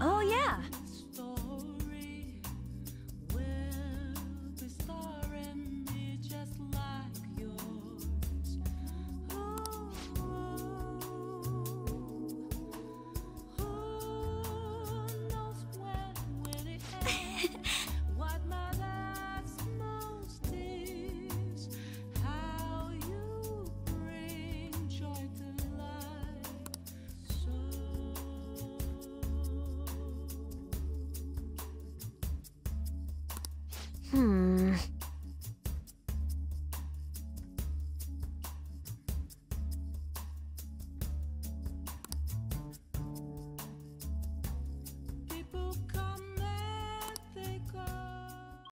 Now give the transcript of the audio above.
Oh yeah!